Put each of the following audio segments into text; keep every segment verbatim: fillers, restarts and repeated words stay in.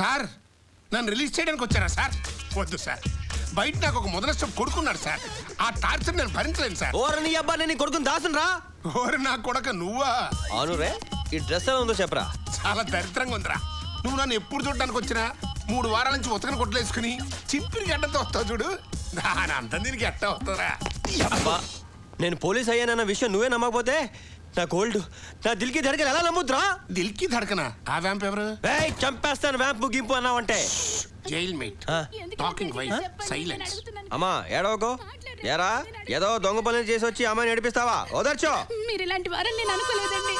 Sir నన్ను release చేయడానికి వచ్చారా సార్? వద్దు సార్, బయట నాకు ఒక మొదల స్టెప్ కొడుకున్నాడు సార్, ఆ టార్చర్ నేను భరించలేను సార్. ఓర నీ అబ్బా, నేను కొడుకుని దాసనరా? ఓరి నా కొడక నువ్వా? అవునురే. ఈ డ్రెస్ ఎలా ఉందో చెప్పరా? చాలా దరిద్రంగా ఉందిరా. నువ్వు నన్ను ఎప్పుడు చూడడానికి వచ్చినా మూడు వారాల నుంచి ఉతకని కొట్టలేసుకుని చింపిరి గడ్డతో వస్తావు చూడు, దాని అంత దీనికి ఎట్ట వస్తారా? అబ్బా నేను పోలీస్ అయ్యానన్న విషయం నువ్వే నమ్మకపోతే నా గోల్డ్, నా దిల్కి ధడకలు ఎలా నమ్ముద్రా? దిల్కి ధడకనా? ఆ వ్యాంప్ ఎవరు? ఏయ్ చంపేస్తాను వ్యాంపు గింపు అన్నావంటే. జైల్ మేట్ టాకింగ్ వైస్ సైలెన్స్. అమ్మా ఏడవకో. ఏరా ఏదో దొంగ పనులు చేసి వచ్చి అమ్మాయిని ఏడిపిస్తావా? ఓదర్చో. మీరు ఇలాంటి వారని నేను అనుకోలేదండి.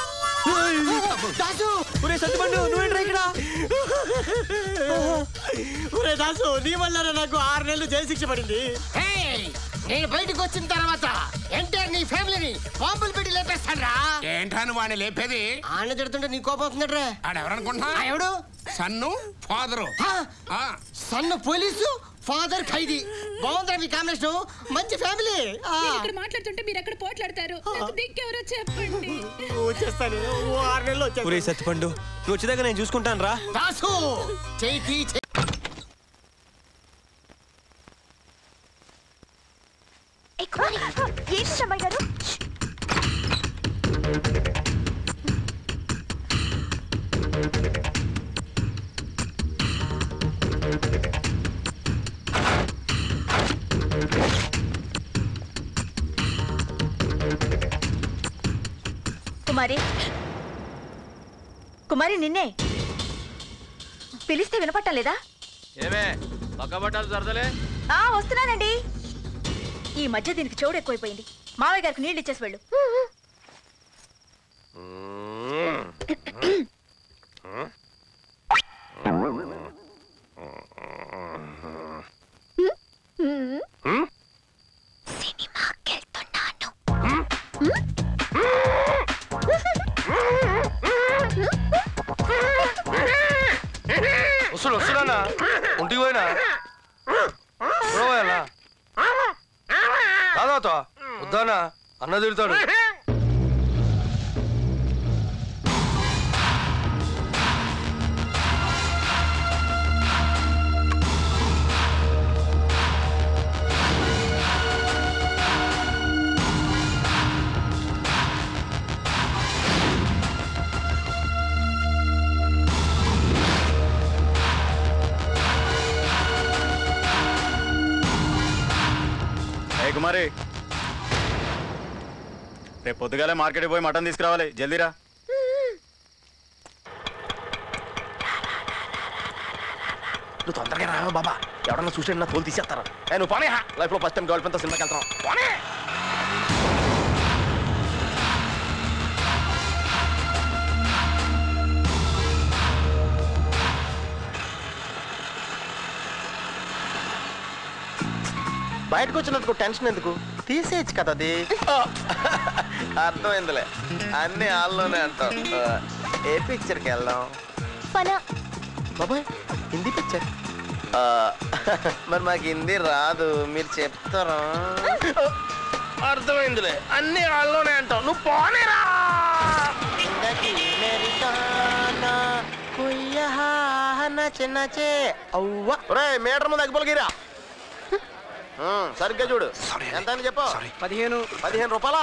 దాసు ఒరే సత్తుబండు నువ్వేంట్రా ఇక్కడ? ఒరే దాసు నీ వల్లరా నాకు ఆరు నెలలు జైలు శిక్ష పడింది. నేను బయటకు వచ్చిన తర్వాత ఎంటర్ నీ ఫ్యామిలీని బాంబులు పెట్టి లేపేస్తాడ్రా. ఏంటాను వాడిని లేపేది? ఆయన తిడుతుంటే నీ కోపం వస్తుందట్రా. ఆడెవరనుకుంటున్నా? ఎవడు? Son father. Son police, father ఖైదీ. బాగుందిరా మీ కాంబినేషన్, మంచి ఫ్యామిలీ. ఇక్కడ మాట్లాడుతుంటే మీరు ఎక్కడ పోట్లాడతారు? దిక్కెవరో చెప్పండి. వచ్చేస్తాను ఆరు నెలలు వచ్చేస్తాను. ఒరే సత్తుపండు నువ్వు వచ్చేదాకా నేను చూసుకుంటాను రా. దాసు చేయి. కుమారి, కుమారి నిన్నే పిలిస్తే వినపట్టలేదా? ఏమే పక్కబట్టాలు జరదలే. వస్తున్నానండి. ఈ మధ్య దీనికి చోడు ఎక్కువైపోయింది. మావయ్య గారికి నీళ్ళు ఇచ్చేసి వెళ్ళు. వస్తున్నా వస్తున్నా ఒంటికి పోయినా పోయాలా? రాదా వద్దానా అన్న తిడతాడు. కుమారి రేపు పొద్దుగాలే మార్కెట్కి పోయి మటన్ తీసుకురావాలి, జల్దీరా. నువ్వు తొందరగా రావా బాబా, ఎవరన్నా చూసే నా తోలు తీసేస్తారా? నువ్వు పోనీ, లైఫ్లో ఫస్ట్ టైం గర్ల్ ఫ్రెండ్తో సినిమాకి వెళ్తాను పోనీ. బయటకు వచ్చినందుకు టెన్షన్ ఎందుకు? తీసేయచ్చు కదా. అది అర్థమైందిలే, అన్ని ఆల్లోనే అంటాం. ఏ పిక్చర్కి వెళ్దాం బాబాయ్? హిందీ పిక్చర్. మరి మాకు హిందీ రాదు, మీరు చెప్తారా? అర్థమైందిలే, అన్ని ఆల్లోనే అంటాం. నువ్వు పోనేరా. మీటర్ ముందు అగ్గిపోలిగిరా. సరిగ్గా చూడు. ఎంత చెప్పు? పదిహేను. పదిహేను రూపాయలా?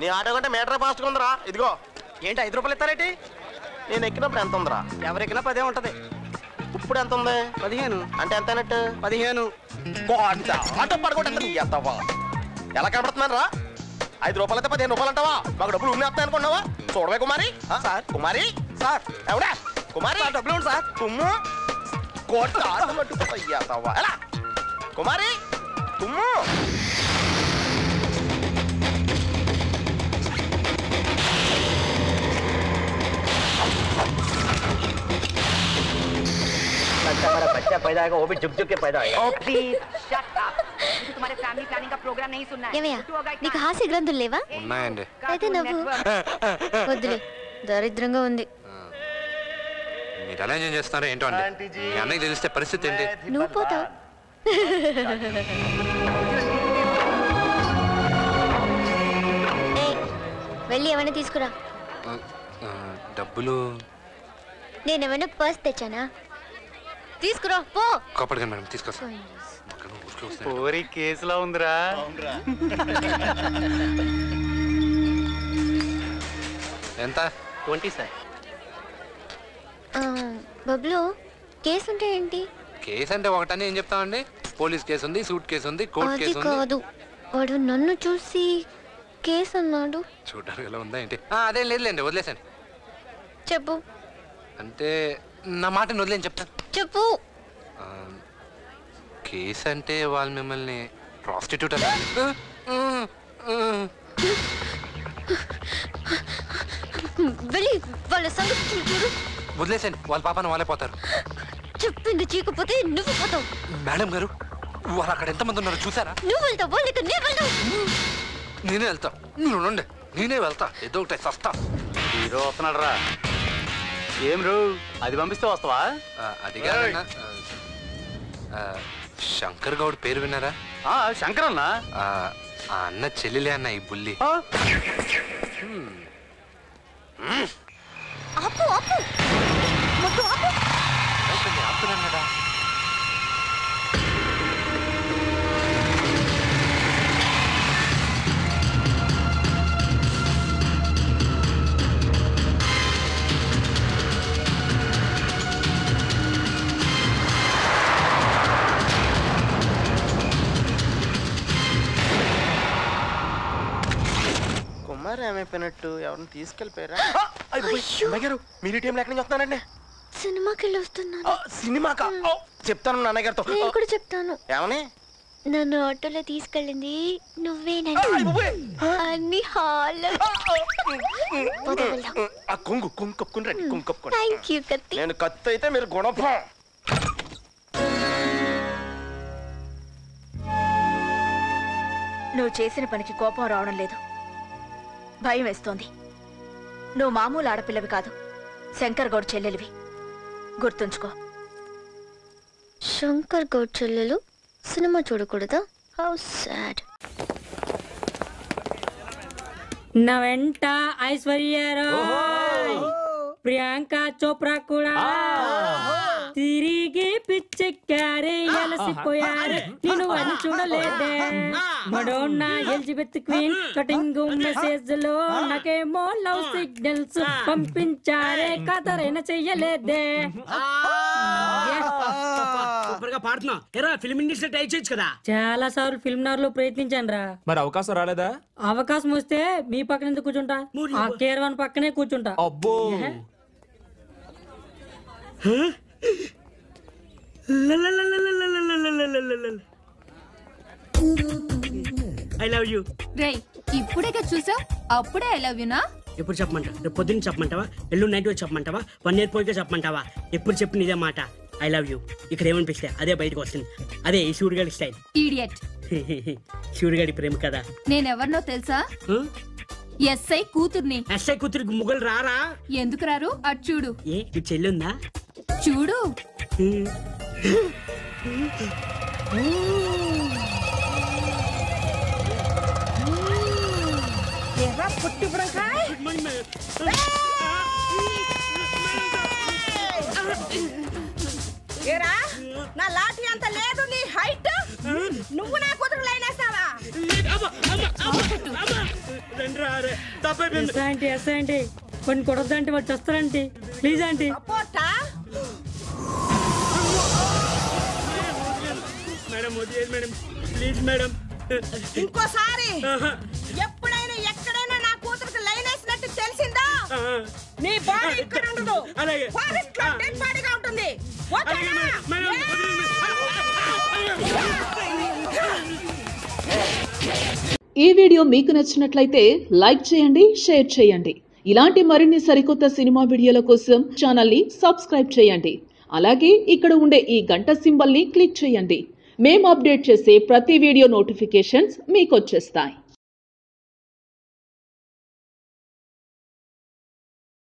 నీ ఆటో కంటే మీటరే ఫాస్ట్గా ఉందిరా. ఇదిగో. ఏంటి ఐదు రూపాయలు ఇస్తారేంటి? నేను ఎక్కినప్పుడు ఎంత ఉందిరా? ఎవరు ఎక్కినా పదే ఉంటుంది. ఇప్పుడు ఎంత ఉంది? పదిహేను. అంటే ఎంత అన్నట్టు? పదిహేను. ఆటో పడుకోండి. ఎంతవా ఎలా కనబడుతున్నాను రా? ఐదు రూపాయలు అయితే పదిహేను రూపాయలు అంటావా? మాకు డబ్బులు ఉమ్మే వస్తాయి అనుకున్నావా? చూడవే కుమారి. సార్ కుమారి. సార్ ఎవడా? కుమారి డబ్బులు ఉంది సార్. కుమ్ము కోట అయ్యావా? ఎలా కుమారి? बच्चा पैदा होगा वो भी झुक झुक के पैदा होगा। Oh please shut up. मुझे तुम्हारे फैमिली प्लानिंग का प्रोग्राम नहीं सुनना है। नी कहाँ से ग्रंथुल लेवा? ఉన్నాయండి. అయితే నువ్వు వద్దులే, దరిద్రంగా ఉంది. మీరు అలా ఏం చేస్తారో ఏంటో అండి, మీ అన్నకి తెలిస్తే పరిస్థితి ఏంటి? నువ్వు పోతావు. వెళ్ళి ఏమైనా తీసుకురా. డబ్బులు నేనేమైనా పర్స్ తెచ్చానా? తీసుకురా పో కపడగం మేడం తీసుకురా పక్కన ఊర్కే వస్తా ఓరి కేసులా ఉందిరా అవునరా ఎంత ట్వంటీ సార్ ఆ బబ్లు కేసు అంటే ఏంటి కేసు అంటే ఒకటనే ఏం చెప్తామండి పోలీస్ కేసు ఉంది సూట్ కేసు ఉంది కోర్ట్ కేసు ఉంది అది కాదు వాడు నన్ను చూసి కేసు అన్నాడు చూడడానికి ఎలా ఉందా ఏంటి ఆ అదేం లేదులేండి వదిలేసాను చెప్పు అంటే నా మాటను వదిలేని చెప్తాను చెప్పు కేసు అంటే వాళ్ళు మిమ్మల్ని ప్రాస్టిట్యూట్ అన్నారు వదిలేసండి వాళ్ళ పాపను వాళ్ళే పోతారు చెప్పింది చీకపోతే నువ్వు పోతావు మేడం గారు వాళ్ళు అక్కడ ఎంతమంది ఉన్నారో చూసారా నువ్వు వెళ్తావు నేనే వెళ్తా నువ్వు నేనే వెళ్తా ఏదో ఒకటి సస్తా హీరో వస్తున్నాడు రా ఏం రూ అది పంపిస్తే వస్తావా అదిగా శంకర్ గౌడ్ పేరు విన్నారా శంకర్ అన్న అన్న చెల్లెలే అన్న ఈ బుల్లి అప్పుడన్నాడా ఏమైపోయినట్టు ఎవరిని తీసుకెళ్ళిపోయారా నన్ను ఆటోలో తీసుకెళ్ళింది నువ్వేనండి కత్తి అయితే మీరు గుణపా నువ్వు చేసిన పనికి కోపం రావడం లేదు భయం వేస్తోంది నువ్వు మామూలు ఆడపిల్లవి కాదు శంకర్ గౌడ్ చెల్లెలివి గుర్తుంచుకో శంకర్ గౌడ్ చెల్లెలు సినిమా చూడకూడదా హౌ సాడ్ నా వెంట ఐశ్వర్యరాయ్ ప్రియాంక చోప్రా కూడా తిరిగి పిచ్చెక్కారే అలసిపోయారు నేను అని చూడలేదే Madonna Elizabeth queen cutting message లో నాకేమో లవ్ సిగ్నల్స్ పంపించారే కదరైనా చెయ్యలేదే చాలా సార్లు ఫిల్మ్ నగర్ లో ప్రయత్నించాను రా మరి అవకాశం రాలేదా అవకాశం వస్తే మీ పక్కన ఎందుకు కూర్చుంటా ఆ కేరవాన్ పక్కనే కూర్చుంటా అబ్బో ఇప్పుడేగా చూసావు అప్పుడే ఐ లవ్ యూ నా ఎప్పుడు చెప్పమంటా రేపు పొద్దున్న చెప్పమంటావా ఎల్లుండి నైట్ వచ్చి చెప్పమంటావా వన్ ఇయర్ పోయిగా చెప్పమంటావా ఎప్పుడు చెప్పిన ఇదే మాట ఐ లవ్ యూ ఇక్కడ ఏమనిపిస్తే అదే బయటకు వస్తుంది అదే ఈ శివుడిగాడి స్టైల్ ఈడియట్ శివుడిగాడి ప్రేమ కదా నేనెవరినో తెలుసా ఎస్ఐ కూతుర్ని ఎస్ఐ కూతురికి ముగ్గులు రారా ఎందుకు రారు అటు చూడు ఏ చెల్లుందా చూడు ఏరా నా లాఠీ అంత లేదు నీ హైట్ నువ్వు నా కూతురు లైన్ వేస్తావా కొన్ని కొడద్దు అంటే వాళ్ళు చేస్తారంటే ప్లీజ్ ఆంటీ ఇంకోసారి ఎప్పుడైనా ఎక్కడైనా నా కూతురుకి లైన్ వేసినట్టు తెలిసిందా నీ బాడీ ఇక్కడ ఉండదు ఫారెస్ట్ లో డెడ్ బాడీగా ఉంటుంది ఈ వీడియో మీకు నచ్చినట్లయితే లైక్ చేయండి షేర్ చేయండి ఇలాంటి మరిన్ని సరికొత్త సినిమా వీడియోల కోసం ఛానల్ని సబ్స్క్రైబ్ చేయండి అలాగే ఇక్కడ ఉండే ఈ గంట సింబల్ని క్లిక్ చేయండి మేము అప్డేట్ చేసే ప్రతి వీడియో నోటిఫికేషన్స్ మీకు వచ్చేస్తాయి.